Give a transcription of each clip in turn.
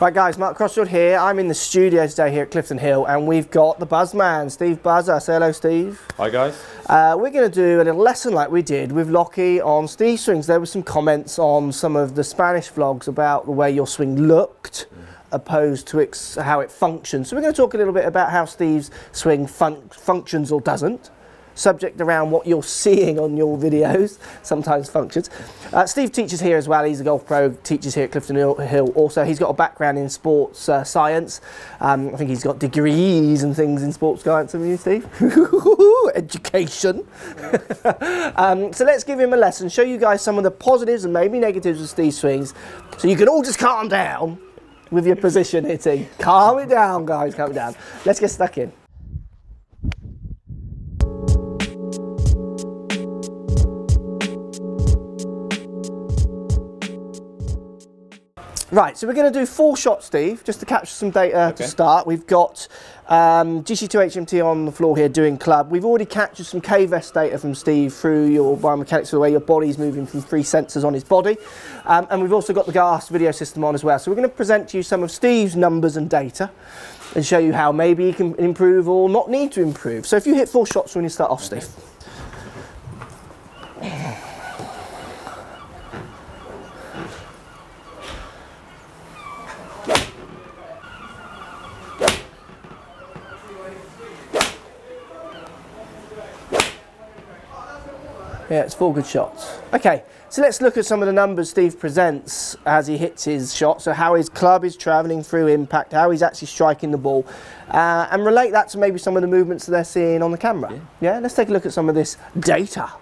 Right guys, Mark Crossfield here. I'm in the studio today here at Clifton Hill and we've got the Buzzman, Steve Buzza. Say hello, Steve. Hi guys. We're going to do a little lesson like we did with Lockie on Steve swings. There were some comments on some of the Spanish vlogs about the way your swing looked opposed to how it functions. So we're going to talk a little bit about how Steve's swing functions or doesn't. Subject around what you're seeing on your videos, sometimes functions. Steve teaches here as well, he's a golf pro, teaches here at Clifton Hill also. He's got a background in sports science. I think he's got degrees and things in sports science, haven't you, Steve? Education. So let's give him a lesson, show you guys some of the positives and maybe negatives of Steve's swings, so you can all just calm down with your position hitting. Calm it down, guys, calm it down. Let's get stuck in. Right, so we're going to do four shots, Steve, just to capture some data to start. We've got GC2HMT on the floor here doing club. We've already captured some K Vest data from Steve through your biomechanics, the way your body's moving from three sensors on his body. And we've also got the GAS video system on as well. So we're going to present to you some of Steve's numbers and data and show you how maybe he can improve or not need to improve. So if you hit four shots, we're going to start off, Steve. Yeah, it's four good shots. Okay, so let's look at some of the numbers Steve presents as he hits his shot. So how his club is travelling through impact, how he's actually striking the ball, and relate that to maybe some of the movements that they're seeing on the camera. Yeah, let's take a look at some of this data.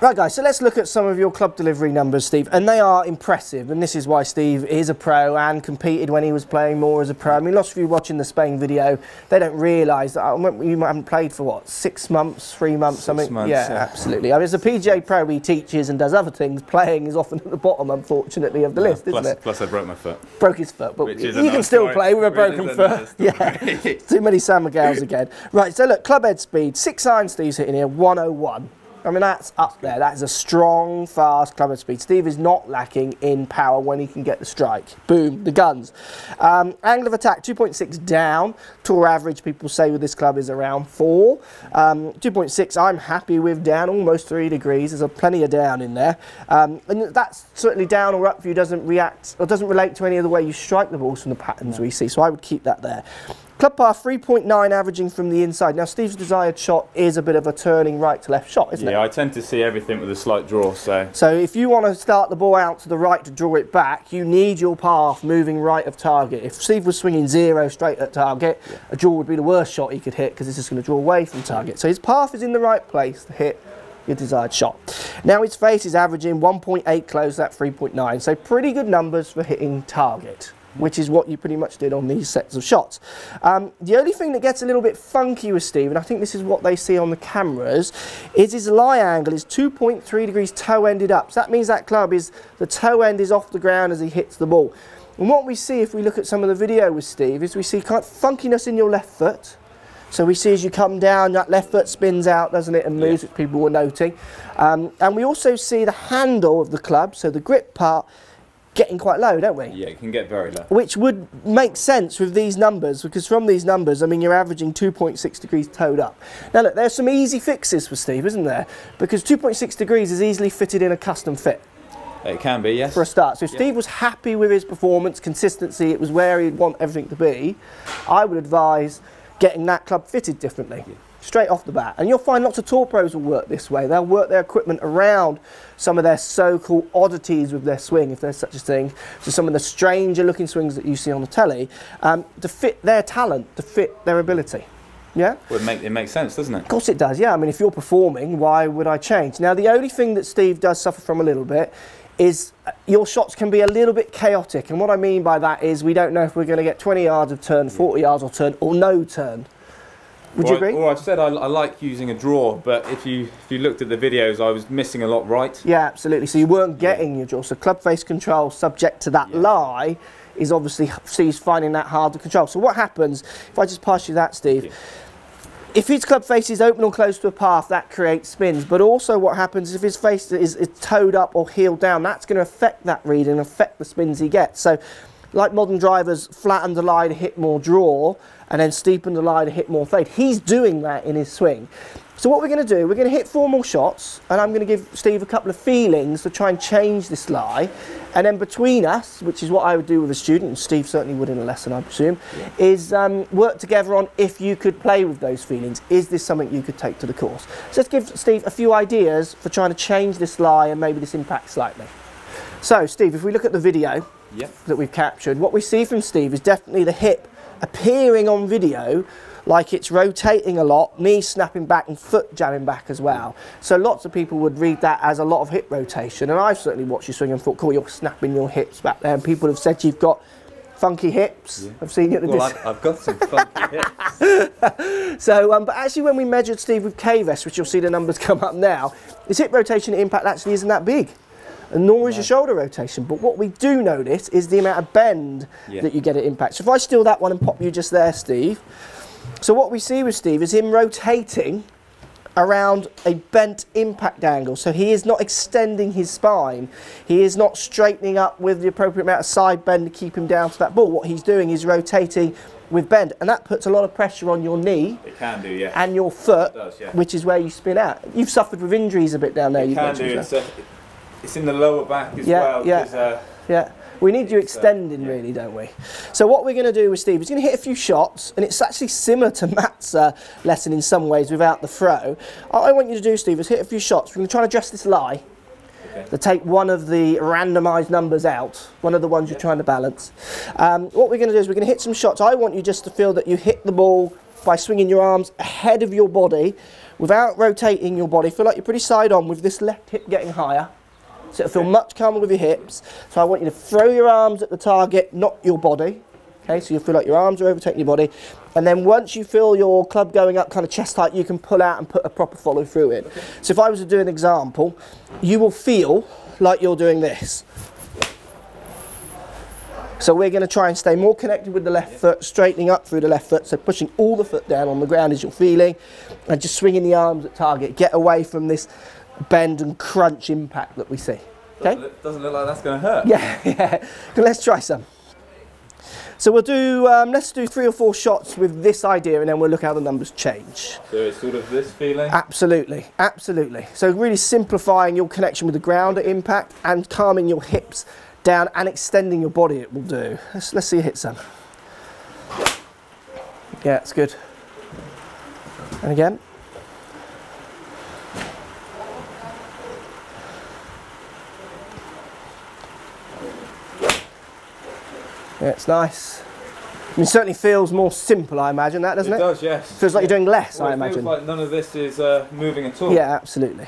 Right guys, so let's look at some of your club delivery numbers, Steve, and they are impressive, and this is why Steve is a pro and competed when he was playing more as a pro. I mean, lots of you watching the Spain video, they don't realise that you haven't played for what, 6 months, 3 months, something? Yeah, absolutely. I mean, as a PGA pro, he teaches and does other things. Playing is often at the bottom, unfortunately, of the list, isn't it? Plus I broke my foot. Broke his foot, but you can still play with a broken foot. Yeah, too many San Miguel's again. Right, so look, club head speed, six iron Steve's hitting here, 101. I mean, that's up there. That is a strong, fast club head speed. Steve is not lacking in power when he can get the strike. Boom, the guns. Angle of attack, 2.6 down. Tour average, people say with this club, is around 4. 2.6, I'm happy with, down almost 3 degrees. There's plenty of down in there. And that's certainly down or up view doesn't react or doesn't relate to any of the way you strike the balls from the patterns we see. So I would keep that there. Club par 3.9 averaging from the inside. Now Steve's desired shot is a bit of a turning right to left shot, isn't it? Yeah, I tend to see everything with a slight draw, so... So if you want to start the ball out to the right to draw it back, you need your path moving right of target. If Steve was swinging 0 straight at target, a draw would be the worst shot he could hit because it's just going to draw away from target. So his path is in the right place to hit your desired shot. Now his face is averaging 1.8 close, that 3.9, so pretty good numbers for hitting target, which is what you pretty much did on these sets of shots. The only thing that gets a little bit funky with Steve, and I think this is what they see on the cameras, is his lie angle is 2.3 degrees toe-ended up. So that means that club is, the toe end is off the ground as he hits the ball. And what we see if we look at some of the video with Steve is we see kind of funkiness in your left foot. So we see as you come down, that left foot spins out, doesn't it, and moves, which people were noting. And we also see the handle of the club, so the grip part, getting quite low, don't we? Yeah, it can get very low. Which would make sense with these numbers, because from these numbers, I mean, you're averaging 2.6 degrees toed up. Now look, there's some easy fixes for Steve, isn't there? Because 2.6 degrees is easily fitted in a custom fit. It can be, yes. For a start. So if Steve was happy with his performance, consistency, it was where he'd want everything to be, I would advise getting that club fitted differently. Yeah. Straight off the bat, and you'll find lots of tour pros will work this way. They'll work their equipment around some of their so-called oddities with their swing, if there's such a thing, so some of the stranger looking swings that you see on the telly, to fit their talent, to fit their ability. Yeah? Well, it makes sense, doesn't it? Of course it does, yeah. I mean, if you're performing, why would I change? Now, the only thing that Steve does suffer from a little bit is your shots can be a little bit chaotic, and what I mean by that is we don't know if we're going to get 20 yards of turn, 40 yards of turn, or no turn. Would you agree? Well, I've said I like using a draw, but if you looked at the videos, I was missing a lot right. Yeah, absolutely. So you weren't getting your draw. So club face control subject to that lie is obviously Steve's finding that hard to control. So what happens, if I just pass you that, Steve, if his club face is open or close to a path, that creates spins. But also what happens is if his face is towed up or heeled down, that's going to affect that read and affect the spins he gets. So like modern drivers, flatten the lie to hit more draw, and then steepen the lie to hit more fade. He's doing that in his swing. So what we're going to do, we're going to hit four more shots, and I'm going to give Steve a couple of feelings to try and change this lie. And then between us, which is what I would do with a student, and Steve certainly would in a lesson, I presume, yeah, is work together on if you could play with those feelings. Is this something you could take to the course? So let's give Steve a few ideas for trying to change this lie and maybe this impact slightly. So Steve, if we look at the video that we've captured, what we see from Steve is definitely the hip appearing on video like it's rotating a lot, knee snapping back and foot jamming back as well. So lots of people would read that as a lot of hip rotation, and I've certainly watched you swing and thought, cool, you're snapping your hips back there, and people have said you've got funky hips. Yeah. I've seen you at the I've got some funky hips. So, but actually when we measured Steve with K Vest, which you'll see the numbers come up now, his hip rotation impact actually isn't that big, and nor is your shoulder rotation. But what we do notice is the amount of bend that you get at impact. So if I steal that one and pop you just there, Steve. So what we see with Steve is him rotating around a bent impact angle. So he is not extending his spine. He is not straightening up with the appropriate amount of side bend to keep him down to that ball. What he's doing is rotating with bend, and that puts a lot of pressure on your knee. It can do, yeah. And your foot, it does, yeah, which is where you spin out. You've suffered with injuries a bit down there. It can do. It's in the lower back as well. Yeah, yeah. We need you extending, really, don't we? So what we're going to do with Steve, he's going to hit a few shots, and it's actually similar to Matt's lesson in some ways without the throw. All I want you to do, Steve, is hit a few shots. We're going to try and address this lie. Okay. So take one of the randomised numbers out, one of the ones you're trying to balance. What we're going to do is we're going to hit some shots. I want you just to feel that you hit the ball by swinging your arms ahead of your body without rotating your body. Feel like you're pretty side on with this left hip getting higher. So it'll feel much calmer with your hips. So I want you to throw your arms at the target, not your body. Okay, so you'll feel like your arms are overtaking your body. And then once you feel your club going up kind of chest height, you can pull out and put a proper follow through in. Okay. So if I was to do an example, you will feel like you're doing this. So we're going to try and stay more connected with the left foot, straightening up through the left foot. So pushing all the foot down on the ground is your feeling. And just swinging the arms at target. Get away from this bend and crunch impact that we see. Okay? Doesn't look like that's going to hurt. Yeah, yeah. Let's try some. So we'll do, let's do three or four shots with this idea, and then we'll look how the numbers change. So it's sort of this feeling? Absolutely, absolutely. So really simplifying your connection with the ground at impact and calming your hips down and extending your body, it will do. Let's see you hit some. Yeah, it's good. And again. Yeah, it's nice. I mean, it certainly feels more simple, I imagine, that, doesn't it? It does, yes. Feels like you're doing less, well, I imagine. It feels like none of this is moving at all. Yeah, absolutely.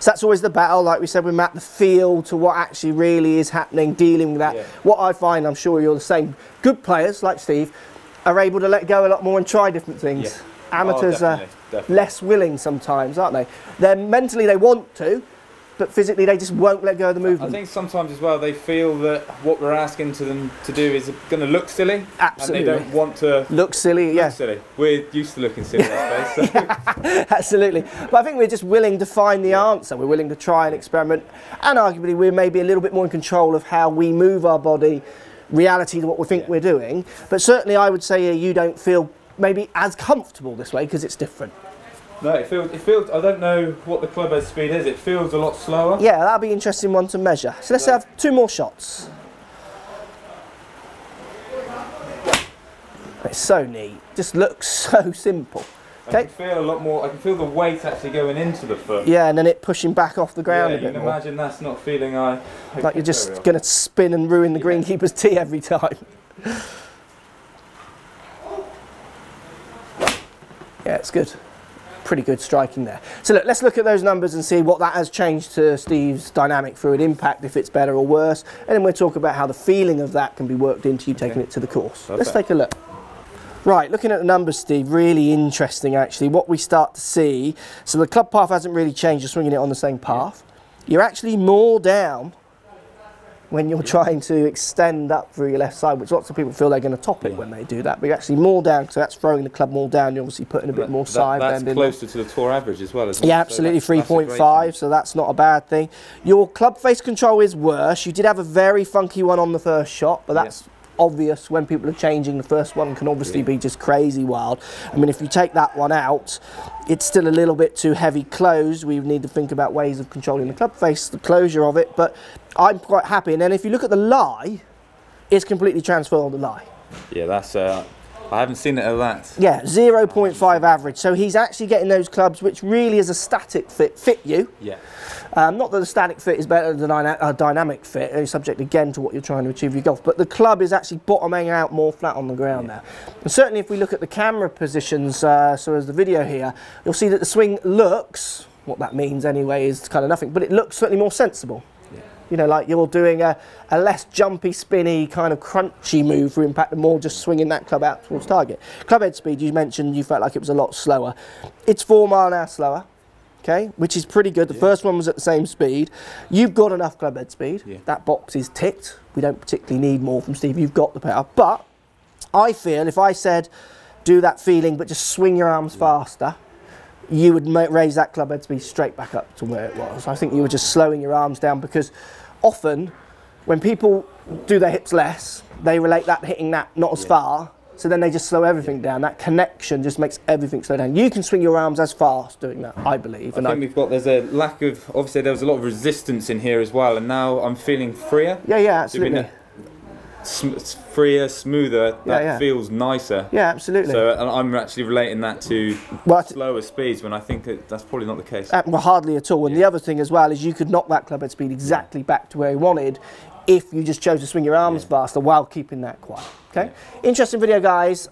So that's always the battle, like we said with Matt, the feel to what actually really is happening, dealing with that. Yeah. What I find, I'm sure you're the same, good players like Steve are able to let go a lot more and try different things. Yeah. Amateurs are less willing sometimes, aren't they? They're mentally, they want to, but physically they just won't let go of the movement. I think sometimes as well they feel that what we're asking to them to do is going to look silly. Absolutely. And they don't want to look silly, silly. We're used to looking silly, I suppose. So. Yeah, absolutely. But I think we're just willing to find the answer. We're willing to try and experiment, and arguably we're maybe a little bit more in control of how we move our body, reality to what we think we're doing. But certainly I would say you don't feel maybe as comfortable this way because it's different. No, it feels, I don't know what the club head speed is, it feels a lot slower. Yeah, that'll be an interesting one to measure. So let's have two more shots. It's so neat, just looks so simple. Okay. I can feel a lot more, I can feel the weight actually going into the foot. Yeah, and then it pushing back off the ground a bit. Yeah, you can imagine that's not feeling like you're just going to spin and ruin the greenkeeper's tee every time. Yeah, it's good. Pretty good striking there. So look, let's look at those numbers and see what that has changed to Steve's dynamic through an impact, if it's better or worse, and then we'll talk about how the feeling of that can be worked into you taking it to the course. Perfect. Let's take a look. Right, looking at the numbers, Steve, really interesting actually, what we start to see. So the club path hasn't really changed, you're swinging it on the same path. You're actually more down when you're trying to extend up through your left side, which lots of people feel they're going to top it when they do that, but you're actually more down, so that's throwing the club more down, you're obviously putting a bit more side bend in. That's closer to the tour average as well, isn't it? Yeah, absolutely, 3.5, so that's not a bad thing. Your club face control is worse, you did have a very funky one on the first shot, but that's obvious when people are changing. The first one can obviously be just crazy wild. I mean, if you take that one out, it's still a little bit too heavy closed. We need to think about ways of controlling the club face, the closure of it, but I'm quite happy. And then if you look at the lie, it's completely transferable, the lie. Yeah, that's I haven't seen it at that. Yeah, 0.5 average. So he's actually getting those clubs, which really is a static fit you. Yeah. Not that the static fit is better than a dynamic fit. It's subject again to what you're trying to achieve with your golf. But the club is actually bottoming out more flat on the ground now. And certainly if we look at the camera positions, so as the video here, you'll see that the swing looks, what that means anyway is kind of nothing, but it looks certainly more sensible. You know, like you're doing a less jumpy, spinny, kind of crunchy move for impact and more just swinging that club out towards target. Club head speed, you mentioned you felt like it was a lot slower. It's 4 mph slower, okay, which is pretty good. The first one was at the same speed. You've got enough club head speed. Yeah. That box is ticked. We don't particularly need more from Steve. You've got the power. But I feel if I said, do that feeling, but just swing your arms faster, you would raise that club head speed straight back up to where it was. I think you were just slowing your arms down, because often when people do their hips less, they relate that hitting that not as far, so then they just slow everything down. That connection just makes everything slow down. You can swing your arms as fast doing that, I believe. And I think we've got, there's a lack of, obviously there was a lot of resistance in here as well, and now I'm feeling freer. Yeah, yeah, absolutely. Freer, smoother, that feels nicer. Yeah, absolutely. So I'm actually relating that to slower speeds, when I think that that's probably not the case. Well, hardly at all. And the other thing as well is you could knock that club head speed exactly back to where you wanted if you just chose to swing your arms faster while keeping that quiet. Okay, interesting video, guys.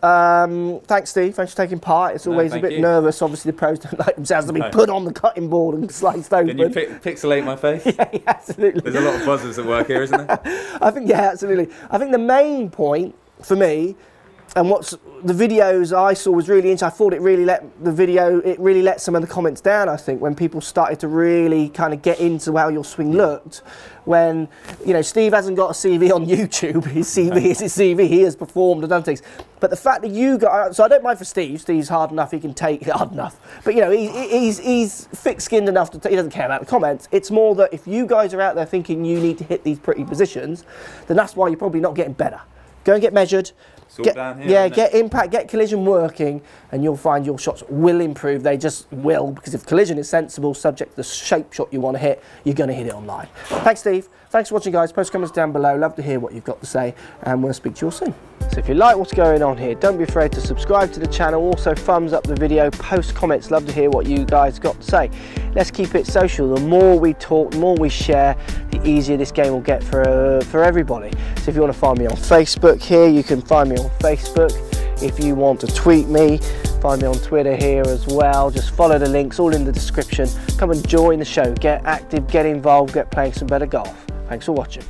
Thanks, Steve. Thanks for taking part. It's always a bit nervous. Obviously, the pros don't like themselves to be put on the cutting board and sliced open. Can you pixelate my face? Yeah, absolutely. There's a lot of buzzers at work here, isn't there? I think, yeah, absolutely. I think the main point for me, and what's the videos I saw was really interesting. I thought it really let the video, it really let some of the comments down, I think, when people started to really kind of get into how your swing looked. When, you know, Steve hasn't got a CV on YouTube. His CV is his CV. He has performed and done things. But the fact that you got, so I don't mind for Steve. Steve's hard enough. He can take hard enough. But, you know, he's thick-skinned enough to he doesn't care about the comments. It's more that if you guys are out there thinking you need to hit these pretty positions, then that's why you're probably not getting better. Go and get measured. Get, down here, yeah, get impact, get collision working, and you'll find your shots will improve. They just will, because if collision is sensible, subject to the shape shot you want to hit, you're going to hit it online. Thanks, Steve. Thanks for watching, guys. Post comments down below. Love to hear what you've got to say, and we'll speak to you all soon. So if you like what's going on here, don't be afraid to subscribe to the channel. Also, thumbs up the video. Post comments. Love to hear what you guys got to say. Let's keep it social. The more we talk, the more we share, the easier this game will get for everybody. So if you want to find me on Facebook here, you can find me on Facebook. If you want to tweet me, find me on Twitter here as well. Just follow the links, all in the description. Come and join the show. Get active, get involved, get playing some better golf. Thanks for watching.